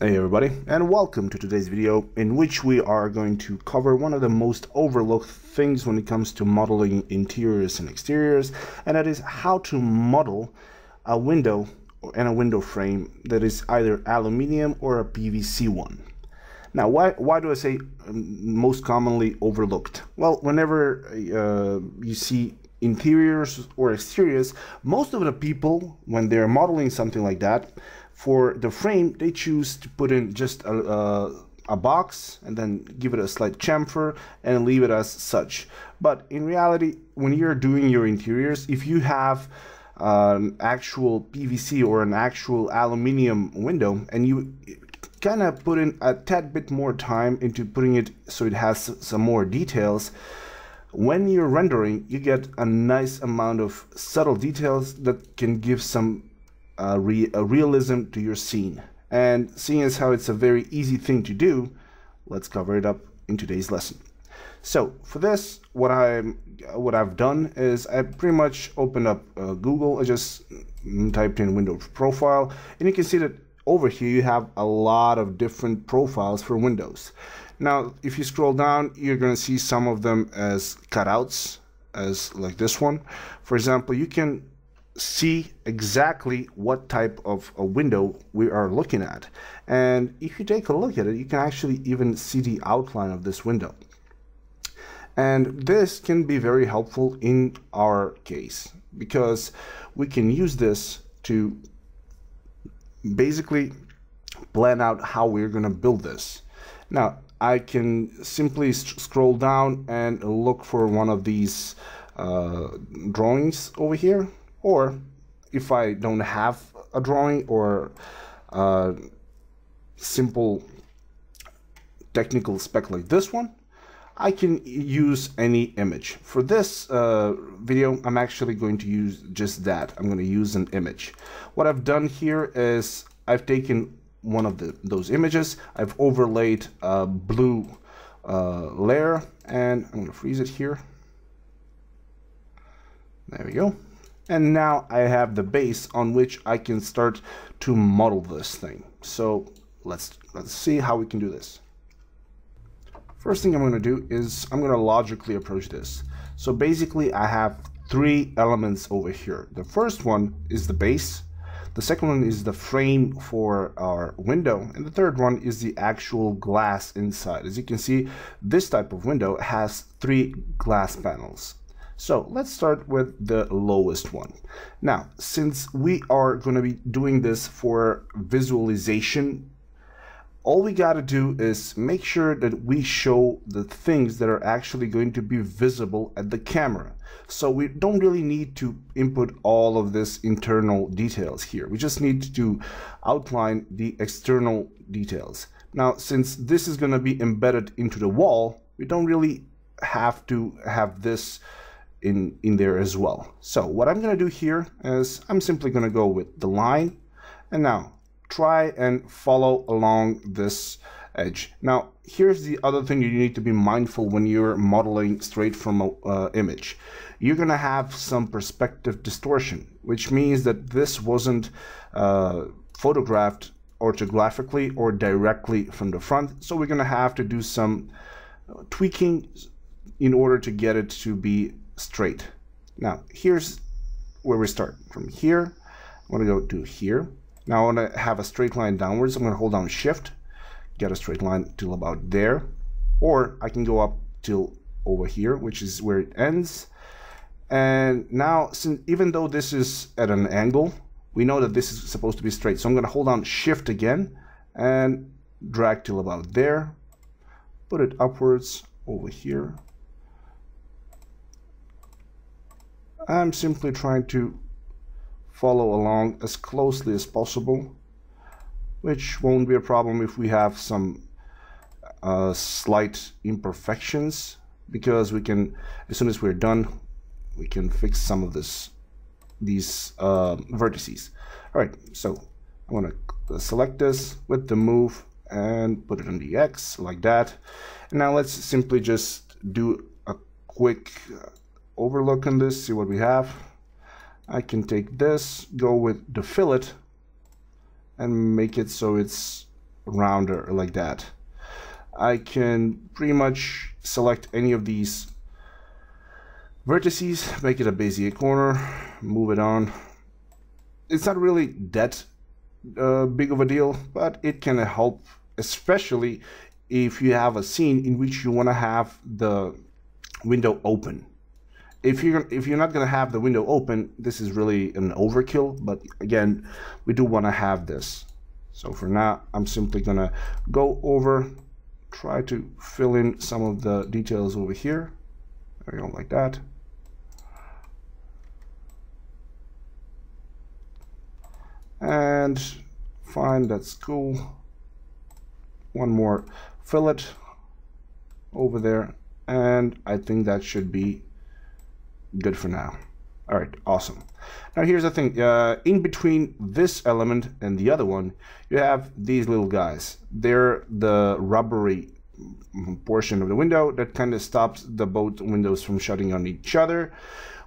Hey everybody, and welcome to today's video, in which we are going to cover one of the most overlooked things when it comes to modeling interiors and exteriors, and that is how to model a window and a window frame that is either aluminium or a PVC one. Now, why do I say most commonly overlooked? Well, whenever you see interiors or exteriors, most of the people, when they're modeling something like that, for the frame, they choose to put in just a box and then give it a slight chamfer and leave it as such. But in reality, when you're doing your interiors, if you have an actual PVC or an actual aluminium window and you kind of put in a tad bit more time into putting it so it has some more details, when you're rendering, you get a nice amount of subtle details that can give some realism to your scene. And seeing as how it's a very easy thing to do, let's cover it up in today's lesson. So for this, what I've done is I pretty much opened up Google. I just typed in window profile, and you can see that over here you have a lot of different profiles for windows. Now if you scroll down, you're going to see some of them as cutouts, as like this one, for example. You can see exactly what type of a window we are looking at, and if you take a look at it, you can actually even see the outline of this window, and this can be very helpful in our case because we can use this to basically plan out how we're going to build this. Now I can simply scroll down and look for one of these drawings over here. Or if I don't have a drawing or a simple technical spec like this one, I can use any image. For this video, I'm actually going to use just that. I'm going to use an image. What I've done here is I've taken one of those images, I've overlaid a blue layer, and I'm going to freeze it here. There we go. And now I have the base on which I can start to model this thing. So let's see how we can do this. First thing I'm going to do is I'm going to logically approach this. So basically I have three elements over here. The first one is the base. The second one is the frame for our window, and the third one is the actual glass inside. As you can see, this type of window has three glass panels. So let's start with the lowest one. Now, since we are going to be doing this for visualization, all we got to do is make sure that we show the things that are actually going to be visible at the camera. So we don't really need to input all of this internal details here. We just need to outline the external details. Now, since this is going to be embedded into the wall, we don't really have to have this in there as well. So what I'm going to do here is I'm simply going to go with the line and now try and follow along this edge. Now here's the other thing you need to be mindful when you're modeling straight from an image. You're going to have some perspective distortion, which means that this wasn't photographed orthographically or directly from the front. So we're going to have to do some tweaking in order to get it to be straight. Now here's where we start. From here I'm going to go to here. Now I want to have a straight line downwards. I'm going to hold down shift, get a straight line till about there, or I can go up till over here, which is where it ends. And now, since even though this is at an angle, we know that this is supposed to be straight, so I'm going to hold down shift again and drag till about there, put it upwards over here. I'm simply trying to follow along as closely as possible, which won't be a problem if we have some slight imperfections, because we can, as soon as we're done, we can fix some of these vertices. All right, so I want to select this with the move and put it on the X like that. And now let's simply just do a quick overlook on this, see what we have. I can take this, go with the fillet and make it so it's rounder like that. I can pretty much select any of these vertices, make it a Bezier corner, move it on. It's not really that big of a deal, but it can help, especially if you have a scene in which you want to have the window open. If you're not going to have the window open, this is really an overkill, but again, we do want to have this. So for now, I'm simply going to go over, try to fill in some of the details over here. There you go, like that. And fine, that's cool. One more fillet over there, and I think that should be good for now. All right, awesome. Now here's the thing, in between this element and the other one, you have these little guys. They're the rubbery portion of the window that kind of stops the both windows from shutting on each other.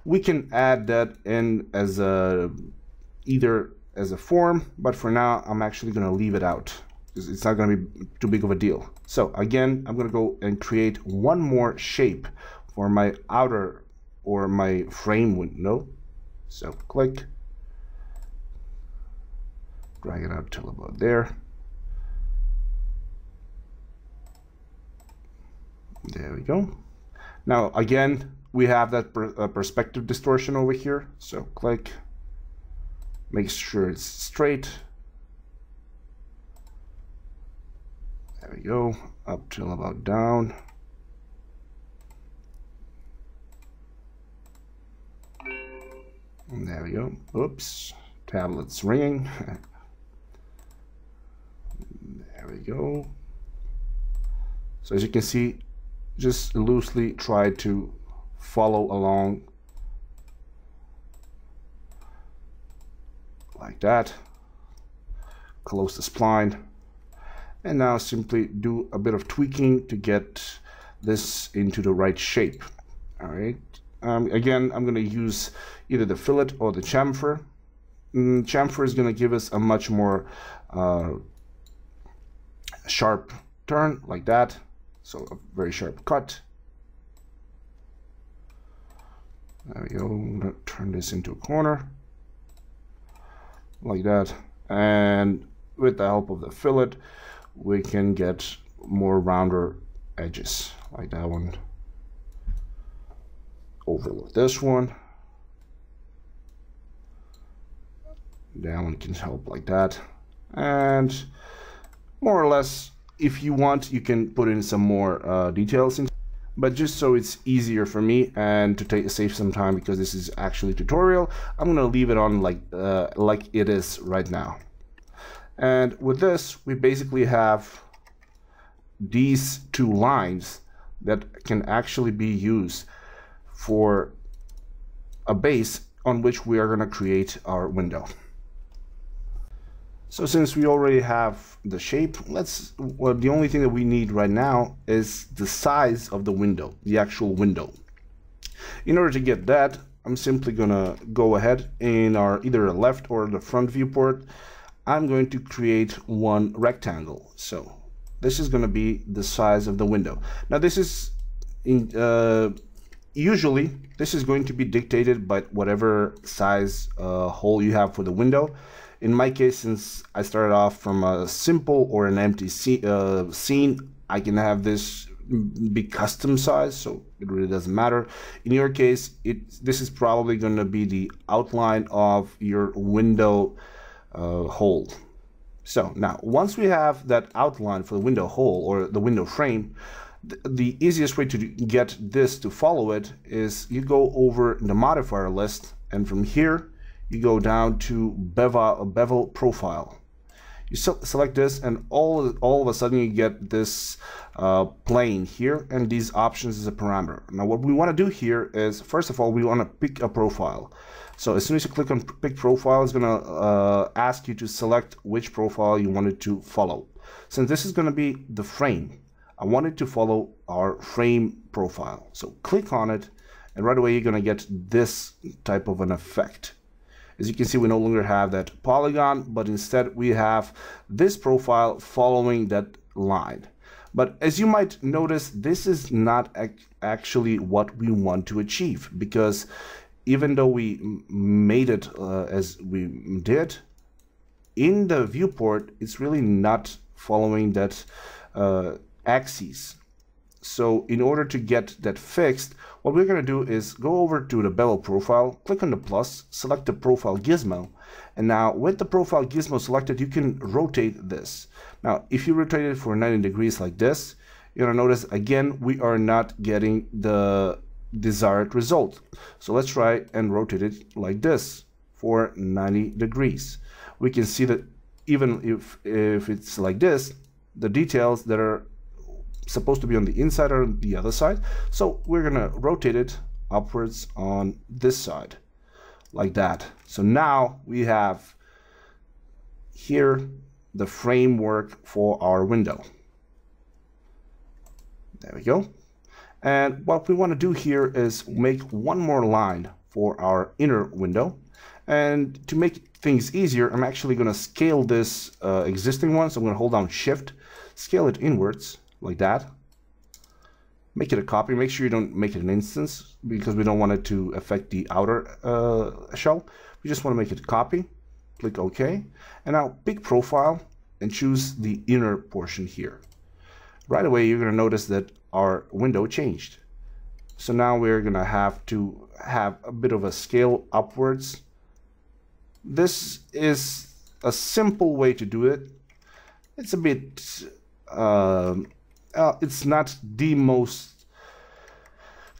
We can add that in as a either as a form, but for now I'm actually going to leave it out because it's not going to be too big of a deal. So again, I'm going to go and create one more shape for my outer or my frame window. So click, drag it out till about there. There we go. Now again, we have that perspective distortion over here. So click, make sure it's straight. There we go, up till about down. And there we go. Oops, tablet's ringing. There we go. So as you can see, just loosely try to follow along like that. Close the spline, and now simply do a bit of tweaking to get this into the right shape. All right, again, I'm going to use either the fillet or the chamfer. Chamfer is going to give us a much more sharp turn like that, so a very sharp cut. There we go. I'm going to turn this into a corner like that, and with the help of the fillet we can get more rounder edges like that one. Overlook this one, that one can help like that, and more or less, if you want, you can put in some more details in, but just so it's easier for me and to save some time, because this is actually a tutorial, I'm going to leave it on like it is right now. And with this, we basically have these two lines that can actually be used for a base on which we are going to create our window. So since we already have the shape, well, the only thing that we need right now is the size of the window, the actual window. In order to get that, I'm simply gonna go ahead in our either the left or the front viewport. I'm going to create one rectangle. So this is gonna be the size of the window. Now this is usually this is going to be dictated by whatever size hole you have for the window. In my case, since I started off from a simple or an empty scene, I can have this be custom size, so it really doesn't matter. In your case, this is probably going to be the outline of your window hole. So now, once we have that outline for the window hole or the window frame, the easiest way to get this to follow it is you go over the modifier list, and from here, you go down to bevel profile. You select this, and all of a sudden you get this plane here, and these options is a parameter. Now what we want to do here is, first of all, we want to pick a profile. So as soon as you click on pick profile, it's going to ask you to select which profile you want it to follow. Since this is going to be the frame, I want it to follow our frame profile. So click on it, and right away you're going to get this type of an effect. As you can see, we no longer have that polygon, but instead we have this profile following that line. But as you might notice, this is not actually what we want to achieve, because even though we made it as we did, in the viewport, it's really not following that axis. So in order to get that fixed, what we're going to do is go over to the bevel profile, click on the plus, select the profile gizmo. And now with the profile gizmo selected, you can rotate this. Now, if you rotate it for 90 degrees like this, you're going to notice again, we are not getting the desired result. So let's try and rotate it like this for 90 degrees. We can see that even if it's like this, the details that are supposed to be on the inside or on the other side. So we're gonna rotate it upwards on this side like that. So now we have here the framework for our window. There we go. And what we want to do here is make one more line for our inner window. And to make things easier, I'm actually going to scale this existing one. So I'm going to hold down shift, scale it inwards like that, make it a copy. Make sure you don't make it an instance, because we don't want it to affect the outer shell. We just want to make it a copy. Click OK. And now pick profile and choose the inner portion here. Right away, you're going to notice that our window changed. So now we're going to have a bit of a scale upwards. This is a simple way to do it. It's a bit it's not the most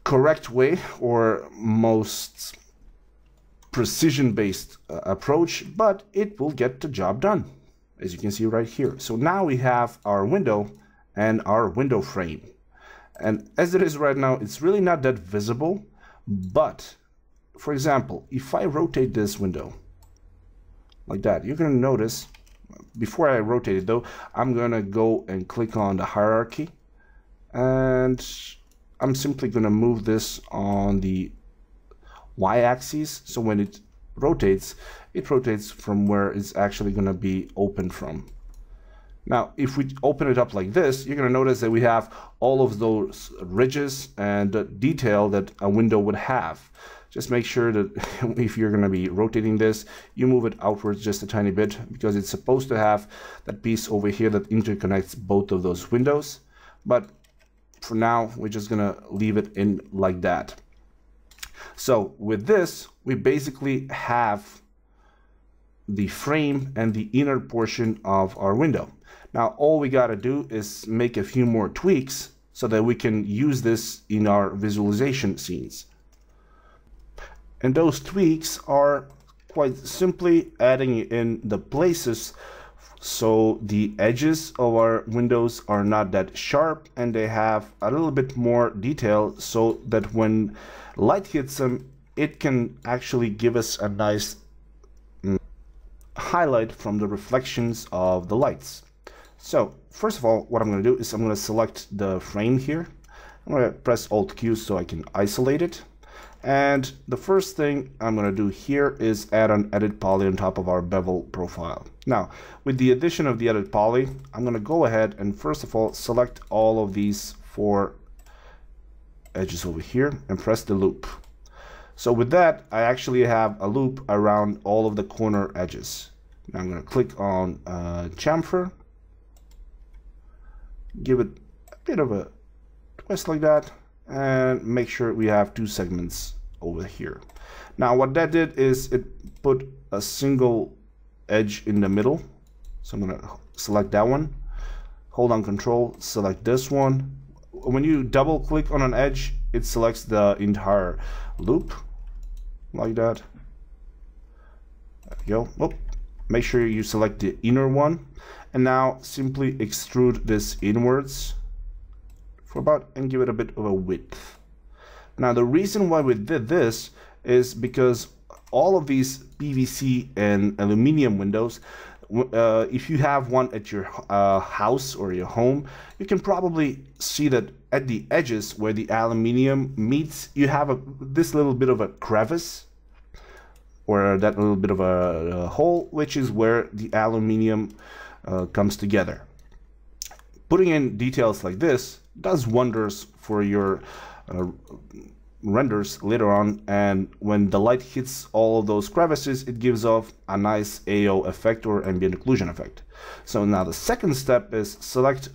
correct way or most precision-based approach, but it will get the job done, as you can see right here. So now we have our window and our window frame. And as it is right now, it's really not that visible. But for example, if I rotate this window like that, you're going to notice, before I rotate it though, I'm going to go and click on the hierarchy, and I'm simply going to move this on the y-axis. So when it rotates from where it's actually going to be open from. Now, if we open it up like this, you're going to notice that we have all of those ridges and the detail that a window would have. Just make sure that if you're going to be rotating this, you move it outwards just a tiny bit, because it's supposed to have that piece over here that interconnects both of those windows. But for now, we're just going to leave it in like that. So with this, we basically have the frame and the inner portion of our window. Now, all we got to do is make a few more tweaks so that we can use this in our visualization scenes. And those tweaks are quite simply adding in the places so the edges of our windows are not that sharp and they have a little bit more detail, so that when light hits them, it can actually give us a nice highlight from the reflections of the lights. So first of all, what I'm going to do is I'm going to select the frame here. I'm going to press Alt Q so I can isolate it. And the first thing I'm going to do here is add an edit poly on top of our bevel profile. Now, with the addition of the edit poly, I'm going to go ahead and first of all select all of these four edges over here and press the loop. So with that, I actually have a loop around all of the corner edges. Now I'm going to click on chamfer, give it a bit of a twist like that, and make sure we have two segments over here. Now what that did is it put a single edge in the middle. So I'm going to select that one, hold down control, select this one. When you double click on an edge, it selects the entire loop like that. There we go. Oh, make sure you select the inner one, and now simply extrude this inwards for about, and give it a bit of a width. Now the reason why we did this is because all of these PVC and aluminum windows, if you have one at your house or your home, you can probably see that at the edges where the aluminum meets, you have this little bit of a crevice. or that little bit of a hole, which is where the aluminium comes together. Putting in details like this does wonders for your renders later on, and when the light hits all of those crevices, it gives off a nice AO effect or ambient occlusion effect. So now the second step is select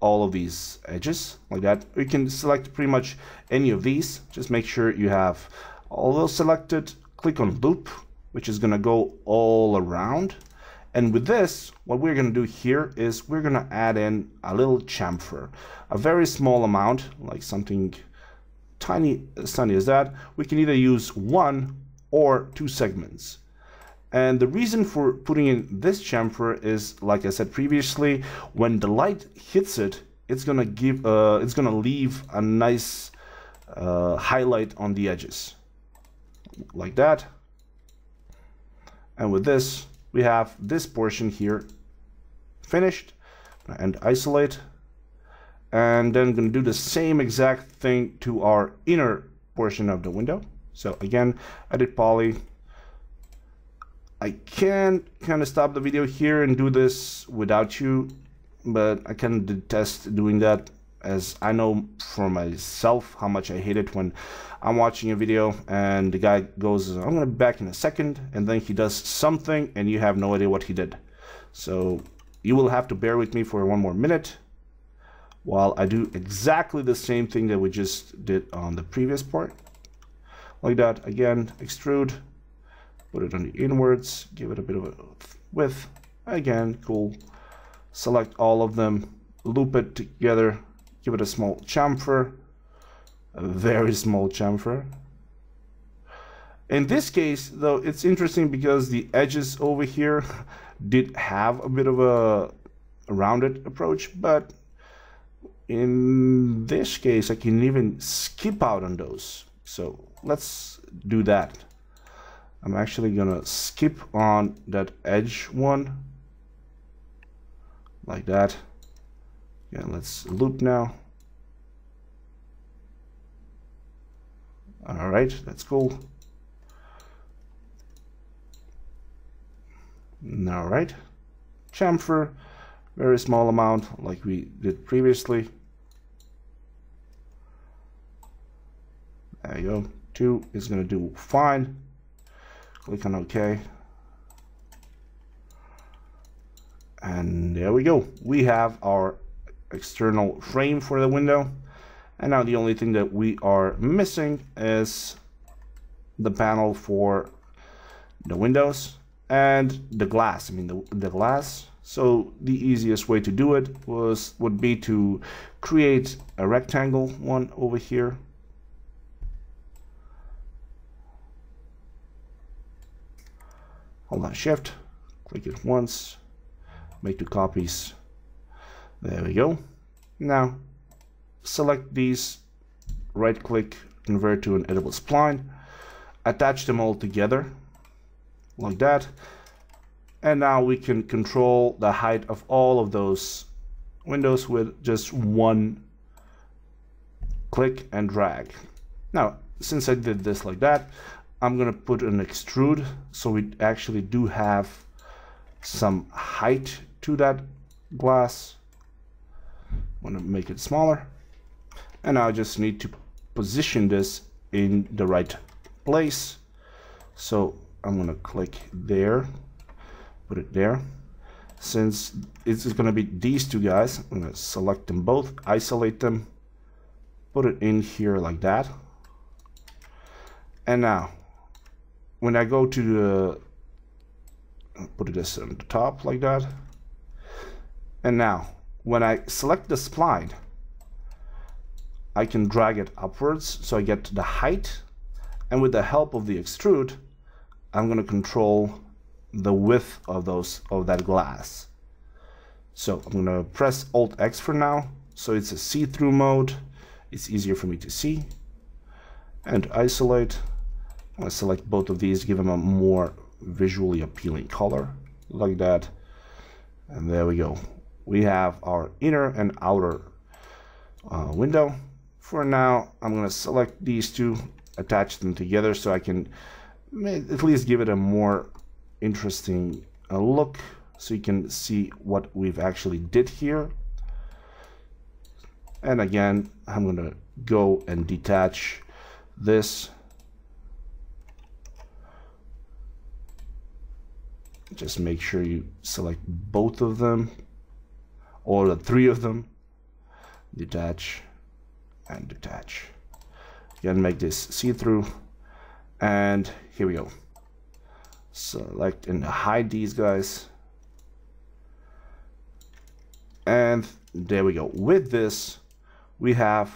all of these edges like that. You can select pretty much any of these, just make sure you have all those selected, click on loop, which is going to go all around. And with this, what we're going to do here is we're going to add in a little chamfer, a very small amount, like something tiny, as tiny as that. We can either use 1 or 2 segments. And the reason for putting in this chamfer is, like I said previously, when the light hits it, it's gonna give, it's gonna leave a nice highlight on the edges, like that. And with this, we have this portion here finished, and isolate. And then I'm going to do the same exact thing to our inner portion of the window. So again, I did poly. I can kind of stop the video here and do this without you, but I kind of detest doing that, as I know for myself how much I hate it when I'm watching a video and the guy goes, I'm going to be back in a second, and then he does something and you have no idea what he did. So you will have to bear with me for 1 more minute. While I do exactly the same thing that we just did on the previous part, like that. Again, extrude, put it on the inwards, give it a bit of a width. Again, cool. Select all of them, loop it together, give it a small chamfer, a very small chamfer. In this case, though, it's interesting because the edges over here did have a bit of a rounded approach, but in this case, I can even skip out on those. So let's do that. I'm actually gonna skip on that edge one, like that. Yeah, let's loop now. All right, that's cool. All right, chamfer, very small amount like we did previously. There you go, 2 is going to do fine. Click on OK. And there we go. We have our external frame for the window. And now the only thing that we are missing is the panel for the windows and the glass. I mean, the glass. So the easiest way to do it would be to create a rectangle one over here. Hold on, shift, click it once, make 2 copies. There we go. Now select these, right click, convert to an editable spline, attach them all together like that. And now we can control the height of all of those windows with just 1 click and drag. Now, since I did this like that, I'm going to put an extrude, so we actually do have some height to that glass. I'm going to make it smaller. And I just need to position this in the right place. So I'm going to click there, put it there. Since it's going to be these 2 guys, I'm going to select them both, isolate them, put it in here like that. And now, when I go to put this on the top like that, and now when I select the spline, I can drag it upwards so I get the height, and with the help of the extrude, I'm going to control the width of those of that glass. So I'm going to press Alt X for now, so it's a see-through mode. It's easier for me to see. And isolate. I'm going to select both of these, give them a more visually appealing color, like that. And there we go. We have our inner and outer window. For now, I'm going to select these 2, attach them together so I can may at least give it a more interesting look, so you can see what we've actually did here. And again, I'm gonna go and detach this. Just make sure you select both of them, or the three of them. Detach and detach. Again, make this see-through. And here we go. Select and hide these guys. And there we go. With this, we have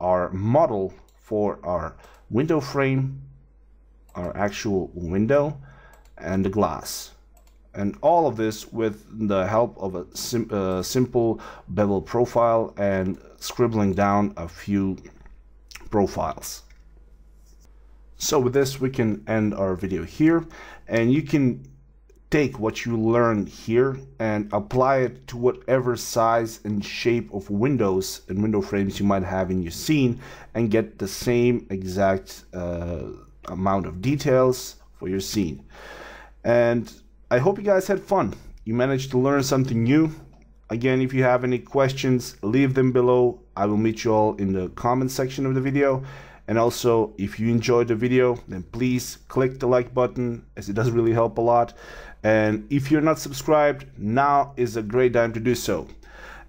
our model for our window frame, our actual window, and the glass. And all of this with the help of a simple bevel profile and scribbling down a few profiles. So with this, we can end our video here, and you can take what you learned here and apply it to whatever size and shape of windows and window frames you might have in your scene, and get the same exact amount of details for your scene. And I hope you guys had fun. You managed to learn something new. Again, if you have any questions, leave them below. I will meet you all in the comment section of the video. And also, if you enjoyed the video, then please click the like button, as it does really help a lot. And if you're not subscribed, now is a great time to do so.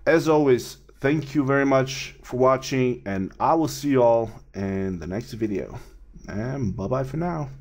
As always, thank you very much for watching, and I will see you all in the next video. And bye-bye for now.